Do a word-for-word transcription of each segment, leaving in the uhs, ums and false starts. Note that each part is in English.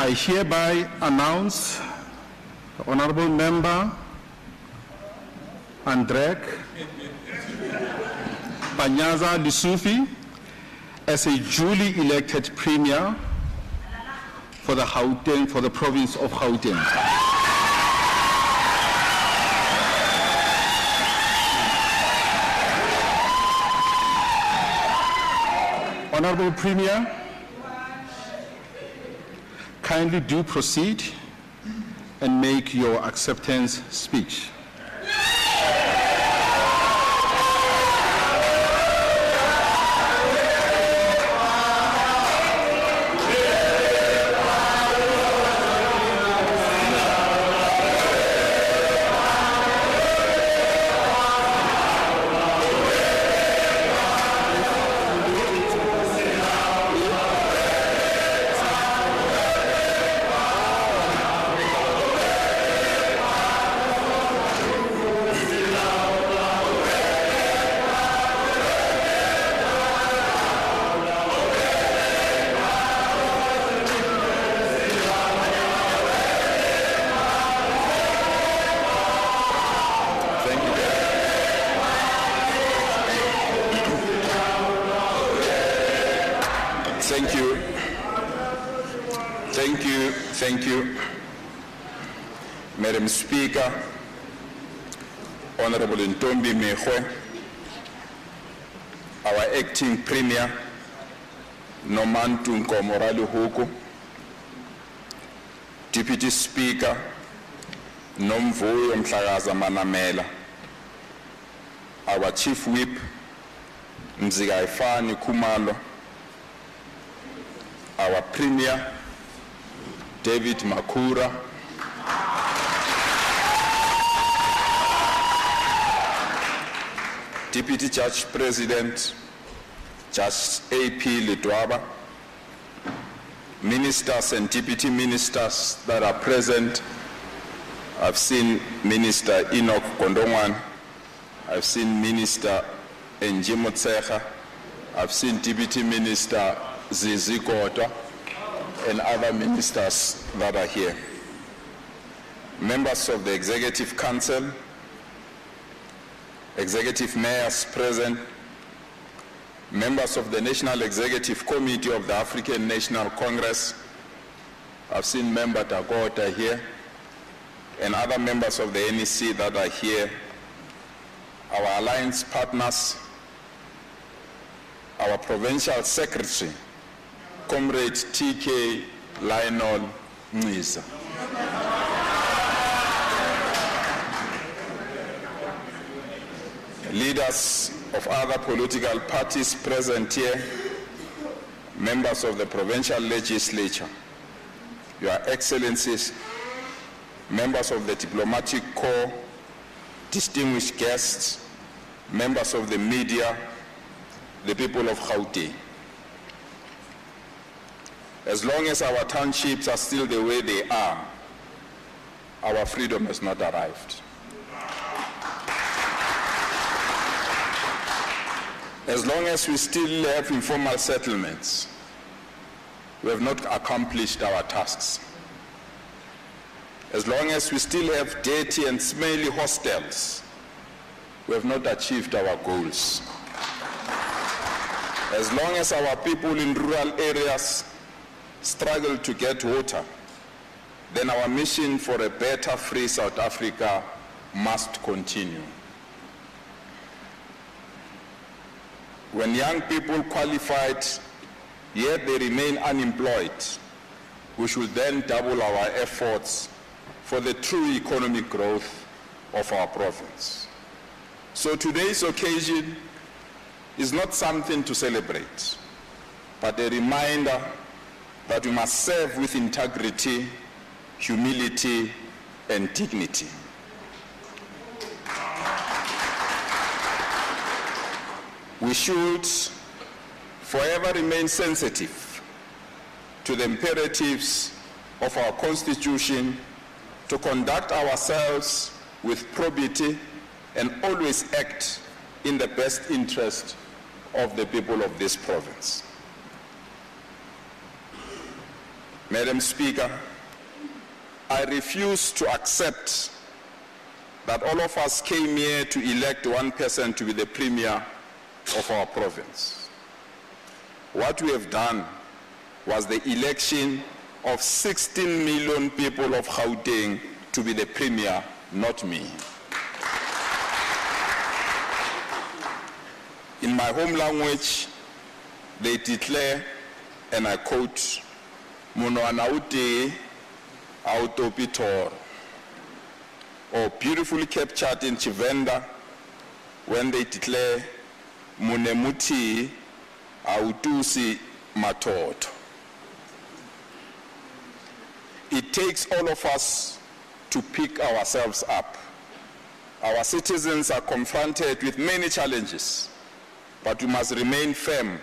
I hereby announce the Honourable Member Andrek Panyaza Lesufi as a duly elected Premier for the Gauteng, for the province of Gauteng. Honourable Premier, kindly do proceed and make your acceptance speech. Thank you. Thank you. Thank you. Madam Speaker, Honorable Ntombi Mekwe, our acting Premier, Nomantu Nko Morali Hoko, Deputy Speaker, Nomvuyo Mklaiaza Manamela, our Chief Whip, Mzigaifani Kumalo, our Premier, David Makhura, Deputy Church President, Church A P Lidwaba, Ministers and Deputy Ministers that are present. I've seen Minister Enoch Condone, I've seen Minister Njimutseha, I've seen Deputy Minister Ziziko and other ministers that are here. Members of the Executive Council, Executive Mayors present, members of the National Executive Committee of the African National Congress, I've seen Member Tagota here, and other members of the N E C that are here, our alliance partners, our provincial secretary, Comrade T K Lionel Ngcisa. Leaders of other political parties present here, members of the provincial legislature, Your Excellencies, members of the diplomatic corps, distinguished guests, members of the media, the people of Gauteng. As long as our townships are still the way they are, our freedom has not arrived. As long as we still have informal settlements, we have not accomplished our tasks. As long as we still have dirty and smelly hostels, we have not achieved our goals. As long as our people in rural areas struggle to get water, then our mission for a better, free South Africa must continue. When young people qualified, yet they remain unemployed, we should then double our efforts for the true economic growth of our province. So today's occasion is not something to celebrate, but a reminder that we must serve with integrity, humility, and dignity. We should forever remain sensitive to the imperatives of our Constitution to conduct ourselves with probity and always act in the best interest of the people of this province. Madam Speaker, I refuse to accept that all of us came here to elect one person to be the Premier of our province. What we have done was the election of sixteen million people of Gauteng to be the Premier, not me. In my home language, they declare, and I quote, Monoanaute Auto Pitor, or beautifully captured in Chivenda when they declare Munemuti Autusi Matot. It takes all of us to pick ourselves up. Our citizens are confronted with many challenges, but we must remain firm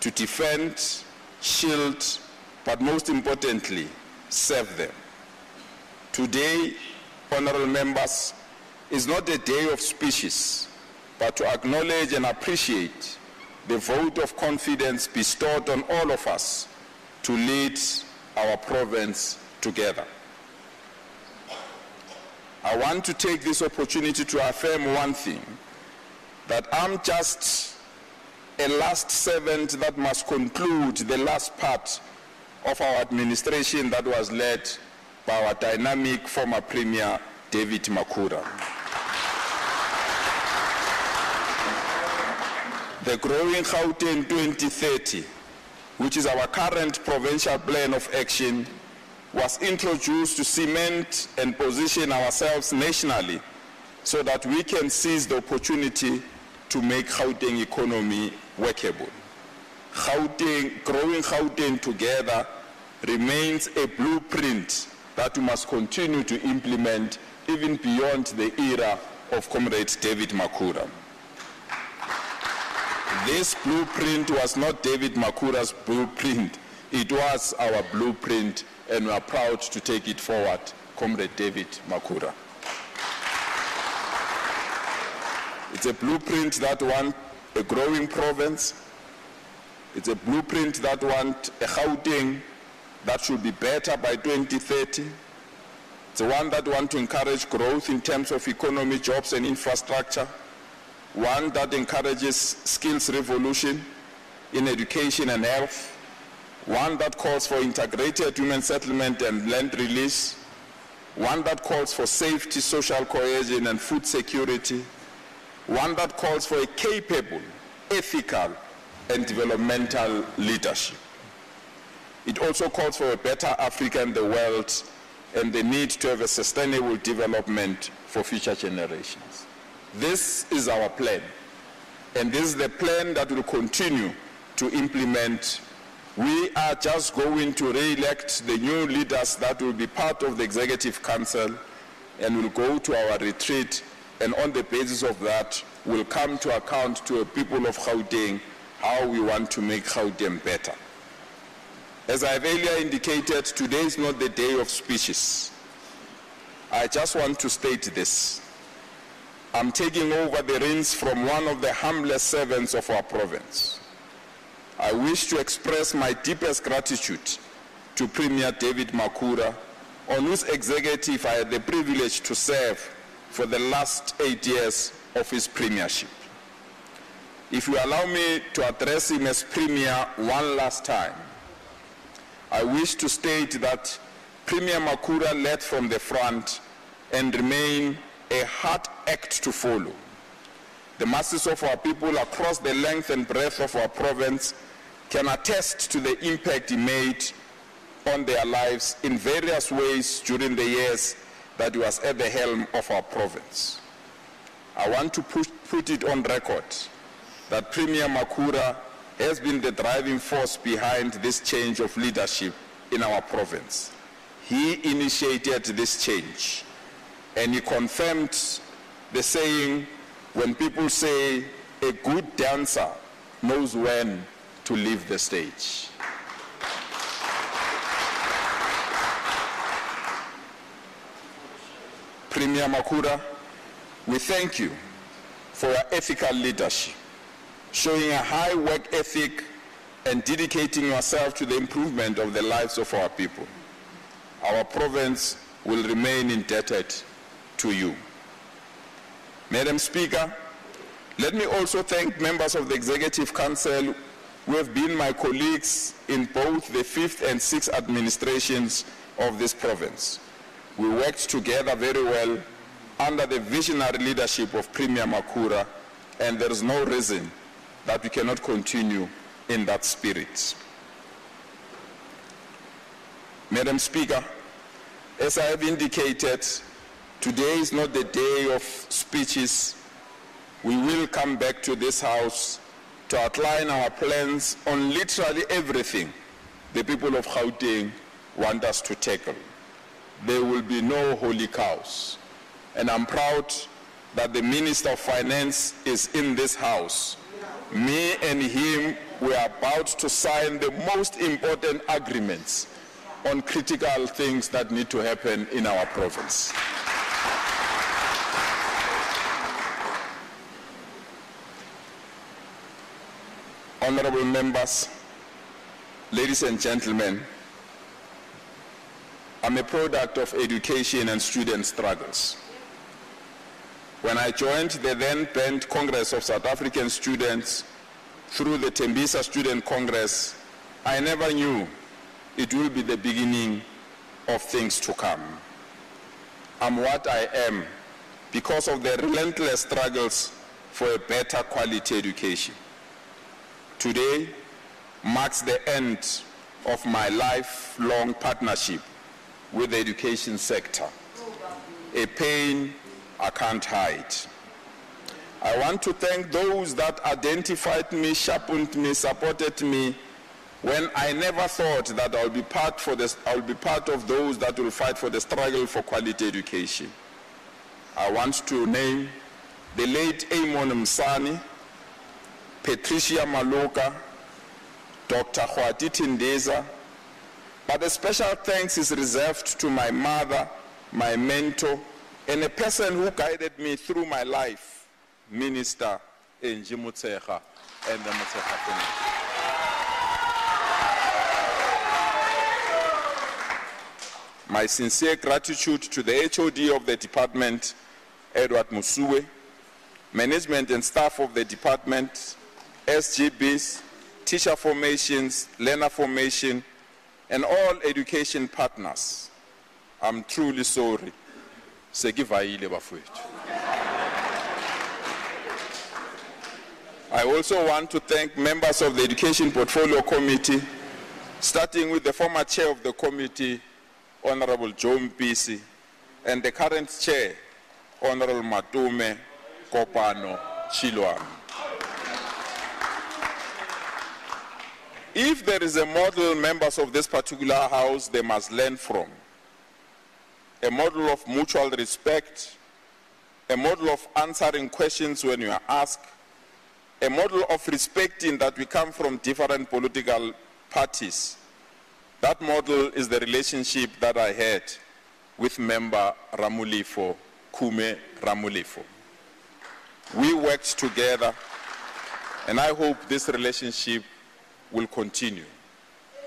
to defend, shield, but most importantly, serve them. Today, honorable members, is not a day of speeches, but to acknowledge and appreciate the vote of confidence bestowed on all of us to lead our province together. I want to take this opportunity to affirm one thing, that I'm just a last servant that must conclude the last part of our administration that was led by our dynamic former Premier, David Makhura. The Growing Gauteng twenty thirty, which is our current provincial plan of action, was introduced to cement and position ourselves nationally so that we can seize the opportunity to make Gauteng economy workable. Gauteng, Growing Gauteng Together remains a blueprint that we must continue to implement even beyond the era of Comrade David Makhura. This blueprint was not David Makhura's blueprint, it was our blueprint, and we are proud to take it forward, Comrade David Makhura. It's a blueprint that wants a growing province. It's a blueprint that wants a Gauteng that should be better by twenty thirty. It's one that wants to encourage growth in terms of economy, jobs, and infrastructure. One that encourages skills revolution in education and health. One that calls for integrated human settlement and land release. One that calls for safety, social cohesion, and food security. One that calls for a capable, ethical, and developmental leadership. It also calls for a better Africa and the world, and the need to have a sustainable development for future generations. This is our plan, and this is the plan that will continue to implement. We are just going to re-elect the new leaders that will be part of the Executive Council, and will go to our retreat, and on the basis of that, we'll come to account to the people of Gauteng how we want to make Gauteng better. As I've earlier indicated, today is not the day of speeches. I just want to state this. I'm taking over the reins from one of the humblest servants of our province. I wish to express my deepest gratitude to Premier David Makhura, on whose executive I had the privilege to serve for the last eight years of his premiership. If you allow me to address him as Premier one last time, I wish to state that Premier Makhura led from the front and remain a hard act to follow. The masses of our people across the length and breadth of our province can attest to the impact he made on their lives in various ways during the years that was at the helm of our province. I want to put, put it on record that Premier Makhura has been the driving force behind this change of leadership in our province. He initiated this change, and he confirmed the saying when people say a good dancer knows when to leave the stage. Premier Makhura, we thank you for your ethical leadership, showing a high work ethic and dedicating yourself to the improvement of the lives of our people. Our province will remain indebted to you. Madam Speaker, let me also thank members of the Executive Council who have been my colleagues in both the fifth and sixth administrations of this province. We worked together very well under the visionary leadership of Premier Makhura, and there is no reason that we cannot continue in that spirit. Madam Speaker, as I have indicated, today is not the day of speeches. We will come back to this House to outline our plans on literally everything the people of Gauteng want us to tackle. There will be no holy cows. And I'm proud that the Minister of Finance is in this House. Me and him, we are about to sign the most important agreements on critical things that need to happen in our province. Honorable members, ladies and gentlemen, I'm a product of education and student struggles. When I joined the then-banned Congress of South African Students through the Tembisa Student Congress, I never knew it will be the beginning of things to come. I'm what I am because of the relentless struggles for a better quality education. Today marks the end of my lifelong partnership with the education sector, a pain I can't hide. I want to thank those that identified me, sharpened me, supported me, when I never thought that I'll be part for this, I'll be part of those that will fight for the struggle for quality education. I want to name the late Amon Msani, Patricia Maloka, Doctor Kwadit Indeza, but a special thanks is reserved to my mother, my mentor, and a person who guided me through my life, Minister Njimutseha and the Mutseha family. My sincere gratitude to the H O D of the department, Edward Musue, management and staff of the department, S G Bs, teacher formations, learner formation, and all education partners. I'm truly sorry. I also want to thank members of the Education Portfolio Committee, starting with the former chair of the committee, Honorable John Bisi, and the current chair, Honorable Madume Kopano Chiluan. If there is a model members of this particular house they must learn from, a model of mutual respect, a model of answering questions when you are asked, a model of respecting that we come from different political parties, that model is the relationship that I had with member Ramulifo Kume Ramulifo. We worked together, and I hope this relationship will continue.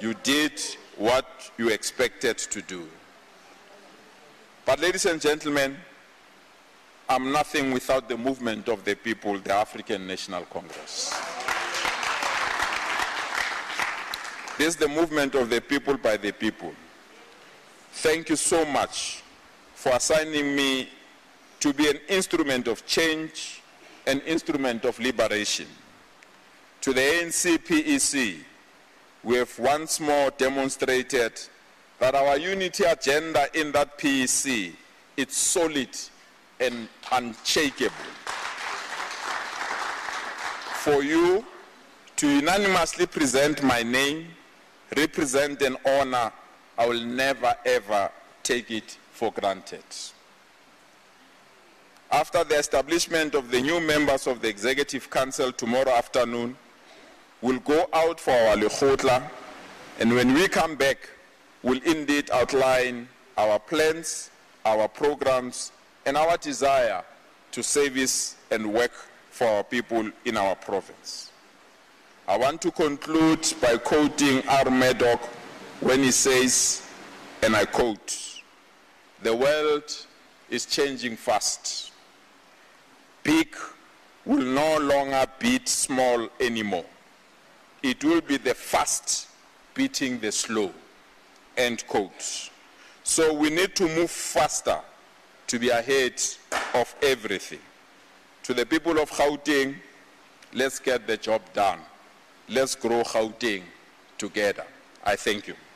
You did what you expected to do. But ladies and gentlemen, I'm nothing without the movement of the people, the African National Congress. This is the movement of the people by the people. Thank you so much for assigning me to be an instrument of change, an instrument of liberation. To the A N C P E C, we have once more demonstrated that our unity agenda in that P E C is solid and unshakable. For you to unanimously present my name, represent an honor, I will never ever take it for granted. After the establishment of the new members of the Executive Council tomorrow afternoon, we'll go out for our Lekhotla, and when we come back, we'll indeed outline our plans, our programs, and our desire to service and work for our people in our province. I want to conclude by quoting R. Madoc when he says, and I quote, "The world is changing fast. Big will no longer beat small anymore. It will be the fast beating the slow," end quote. So we need to move faster to be ahead of everything. To the people of Gauteng, let's get the job done. Let's grow Gauteng together. I thank you.